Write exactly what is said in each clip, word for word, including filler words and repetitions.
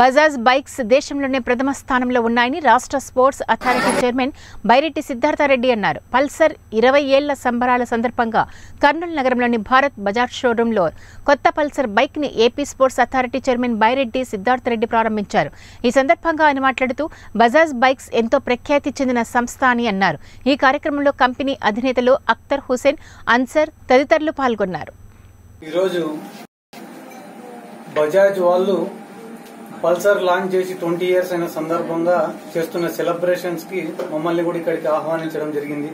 Bajaj bikes దేశంలోనే ప్రథమ స్థానంలో ఉన్నాయని రాష్ట్ర sports authority chairman Byreddy Siddharth Reddy అన్నారు. పల్సర్ ఇరవై ఏళ్ల సంబరాల సందర్భంగా కర్నూలు నగరంలోని భారత్ బజాజ్ షోరూంలో కొత్త పల్సర్ బైక్ ని AP sports authority chairman Byreddy Siddharth Reddy ప్రారంభించారు. ఈ సందర్భంగా ఆయన మాట్లాడుతూ బజాజ్ బైక్స్ ఎంతో ప్రఖ్యాతి చెందిన సంస్థ అని అన్నారు. ఈ కార్యక్రమంలో కంపెనీ అధినేతలు అక్తర్ హుసేన్, అన్సర్ తదితరులు పాల్గొన్నారు. ఈరోజు బజాజ్ వాళ్ళు పల్సర్ లాంచ్ చేసి ట్వంటీ ఇయర్స్ అయిన సందర్భంగా చేస్తున్న సెలబ్రేషన్స్ కి మమ్మల్ని కూడా ఇక్కడికి ఆహ్వానించడం జరిగింది.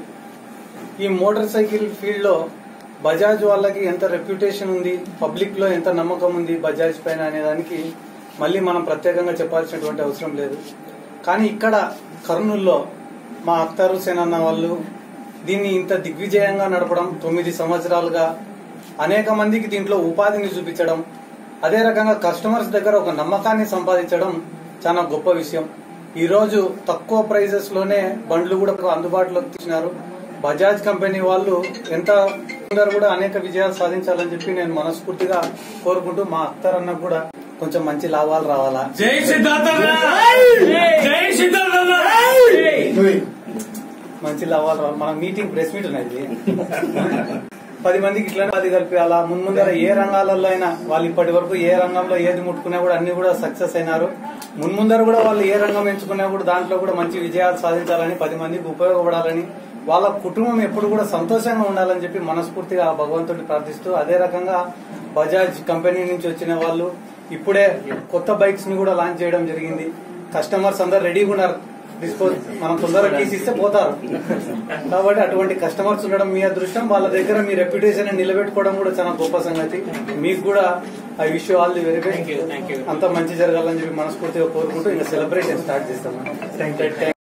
ఈ మోటార్ సైకిల్ ఫీల్డ్ లో బజాజ్ వాళ్ళకి ఎంత రెప్యుటేషన్ ఉంది, పబ్లిక్ లో ఎంత నమ్మకం ఉంది బజాజ్ పైన అనేదానికి మళ్ళీ మనం ప్రత్యేకంగా చెప్పాల్సినటువంటి అవసరం లేదు. కానీ ఇక్కడ కర్నూలులో మా అక్తర్ హుసేన్ అన్న వాళ్ళు దీన్ని ఇంత దిగ్విజయంగా నడపడం, తొమ్మిది సంవత్సరాలుగా అనేక మందికి దీంట్లో ఉపాధిని చూపించడం, అదే రకంగా కస్టమర్స్ దగ్గర ఒక నమ్మకాన్ని సంపాదించడం చాలా గొప్ప విషయం. ఈ రోజు తక్కువ ప్రైజెస్ లోనే బండ్లు కూడా అందుబాటులోకి తీసినారు. బజాజ్ కంపెనీ వాళ్ళు ఎంత కూడా అనేక విజయాలు సాధించాలని చెప్పి నేను మనస్ఫూర్తిగా కోరుకుంటూ మా అక్తర్ అన్న కూడా కొంచెం మంచి లాభాలు రావాలా. జై సిద్ధార్థ్. మంచి లాభాలు రావాలి. మన మీటింగ్ ప్రెస్ మీట్ ఉన్నది. పది మందికి ఇట్లా అది కలిపి అలా ముందుందర ఏ రంగాలలో అయినా వాళ్ళు ఇప్పటి వరకు ఏ రంగంలో ఏది ముట్టుకున్నా కూడా అన్ని కూడా సక్సెస్ అయినారు. ముందుందర కూడా వాళ్ళు ఏ రంగం ఎంచుకున్నా కూడా దాంట్లో కూడా మంచి విజయాలు సాధించాలని, పది మందికి ఉపయోగపడాలని, వాళ్ళ కుటుంబం ఎప్పుడు కూడా సంతోషంగా ఉండాలని చెప్పి మనస్ఫూర్తిగా ఆ భగవంతుడిని ప్రార్థిస్తూ, అదే రకంగా బజాజ్ కంపెనీ నుంచి వచ్చిన వాళ్ళు ఇప్పుడే కొత్త బైక్స్ ని కూడా లాంచ్ చేయడం జరిగింది. కస్టమర్స్ అందరు రెడీగా ఉన్నారు. డిస్పోజ్ మనం తొందరగా టీసీ ఇస్తే పోతారు కాబట్టి అటువంటి కస్టమర్స్ ఉండడం మీ అదృష్టం. వాళ్ళ దగ్గర మీ రెప్యుటేషన్ నిలబెట్టుకోవడం కూడా చాలా గొప్ప సంగతి. మీకు కూడా I wish you all the very best. అంతా మంచి జరగాలని చెప్పి మనస్ఫూర్తిగా కోరుకుంటూ ఇంకా సెలబ్రేషన్ స్టార్ట్ చేస్తాం.